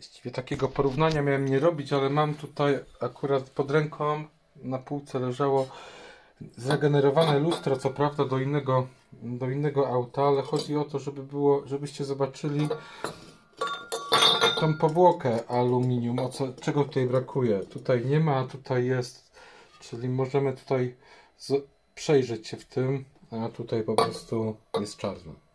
Właściwie takiego porównania miałem nie robić, ale mam tutaj akurat pod ręką, na półce leżało zregenerowane lustro, co prawda do innego auta, ale chodzi o to, żebyście zobaczyli tą powłokę aluminium, czego tutaj brakuje. Tutaj nie ma, tutaj jest, czyli możemy tutaj przejrzeć się w tym, a tutaj po prostu jest czarno.